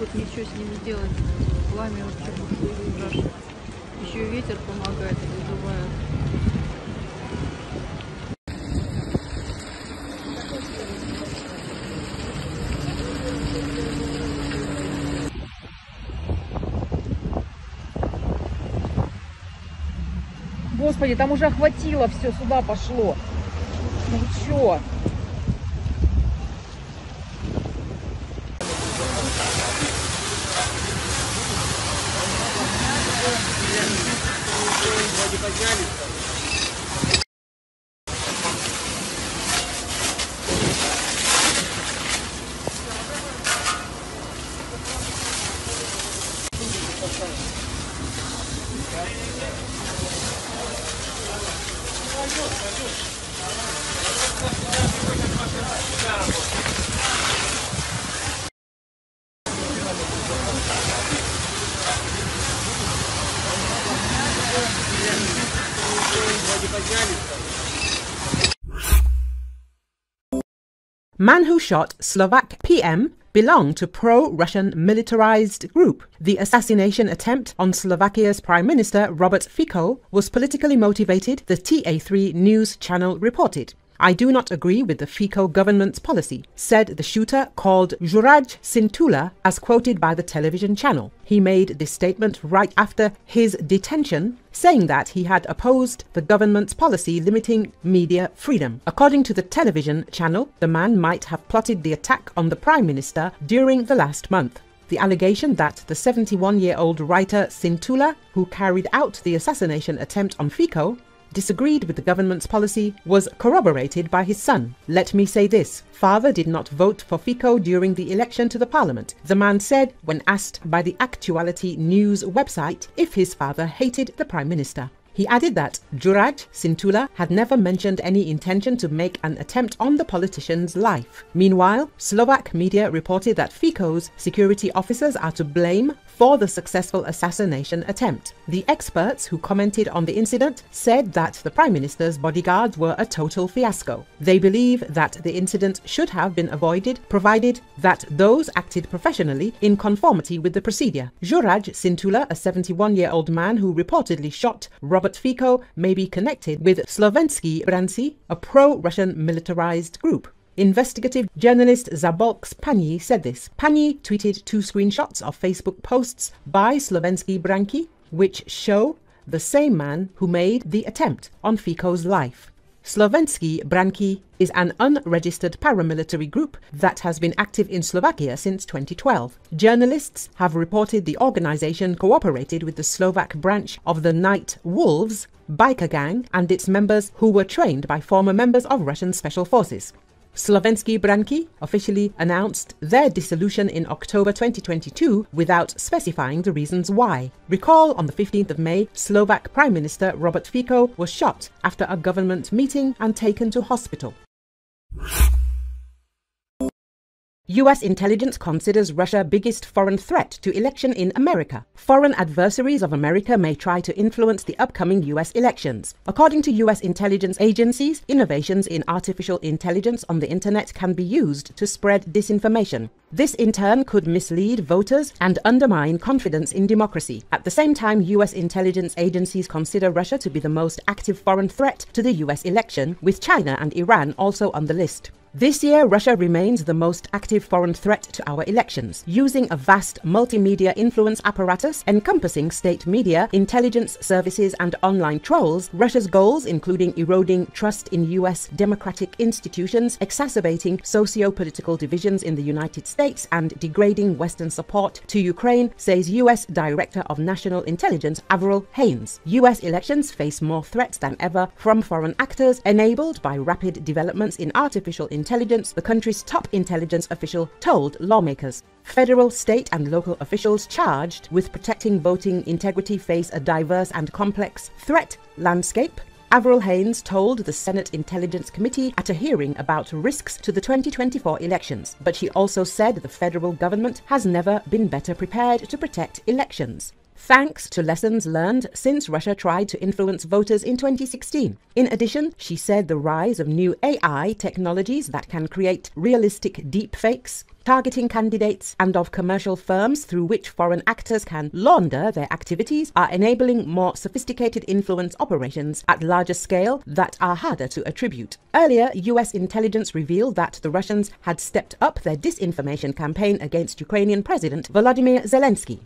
могут ничего с ними сделать. Пламя вообще бухнуло ужасно. Еще и ветер помогает, вызывает. Господи, там уже охватило все, сюда пошло. Ну чё? Man who shot Slovak PM belonged to pro-Russian militarized group. The assassination attempt on Slovakia's Prime Minister Robert Fico was politically motivated, the TA3 news channel reported. "I do not agree with the Fico government's policy," said the shooter, called Juraj Cintula, as quoted by the television channel. He made this statement right after his detention, saying that he had opposed the government's policy limiting media freedom. According to the television channel, the man might have plotted the attack on the Prime Minister during the last month. The allegation that the 71-year-old writer Cintula, who carried out the assassination attempt on Fico, disagreed with the government's policy was corroborated by his son. "Let me say this, father did not vote for Fico during the election to the parliament," the man said when asked by the Actuality News website if his father hated the Prime Minister. He added that Juraj Cintula had never mentioned any intention to make an attempt on the politician's life. Meanwhile, Slovak media reported that Fico's security officers are to blame for the successful assassination attempt. The experts who commented on the incident said that the Prime Minister's bodyguards were a total fiasco. They believe that the incident should have been avoided, provided that those acted professionally in conformity with the procedure. Juraj Cintula, a 71-year-old man who reportedly shot Robert Fico, may be connected with Slovenský Branec, a pro-Russian militarized group. Investigative journalist Szabolcs Panyi said this. Panyi tweeted two screenshots of Facebook posts by Slovenský Branec, which show the same man who made the attempt on Fico's life. Slovenský Branec is an unregistered paramilitary group that has been active in Slovakia since 2012. Journalists have reported the organization cooperated with the Slovak branch of the Night Wolves biker gang and its members who were trained by former members of Russian special forces. Slovenský Branec officially announced their dissolution in October 2022 without specifying the reasons why. Recall, on the 15th of May, Slovak Prime Minister Robert Fico was shot after a government meeting and taken to hospital. US intelligence considers Russia biggest foreign threat to election in America. Foreign adversaries of America may try to influence the upcoming US elections. According to US intelligence agencies, innovations in artificial intelligence on the internet can be used to spread disinformation. This in turn could mislead voters and undermine confidence in democracy. At the same time, US intelligence agencies consider Russia to be the most active foreign threat to the US election, with China and Iran also on the list. This year, Russia remains the most active foreign threat to our elections, using a vast multimedia influence apparatus encompassing state media, intelligence services and online trolls. Russia's goals, including eroding trust in US democratic institutions, exacerbating socio-political divisions in the United States and degrading Western support to Ukraine, says US Director of National Intelligence Avril Haines. US elections face more threats than ever from foreign actors, enabled by rapid developments in artificial intelligence, the country's top intelligence official told lawmakers. Federal, state and local officials charged with protecting voting integrity face a diverse and complex threat landscape, Avril Haines told the Senate Intelligence Committee at a hearing about risks to the 2024 elections. But she also said the federal government has never been better prepared to protect elections. thanks to lessons learned since Russia tried to influence voters in 2016. In addition, she said the rise of new AI technologies that can create realistic deepfakes, targeting candidates, and of commercial firms through which foreign actors can launder their activities are enabling more sophisticated influence operations at larger scale that are harder to attribute. Earlier, US intelligence revealed that the Russians had stepped up their disinformation campaign against Ukrainian President Volodymyr Zelensky.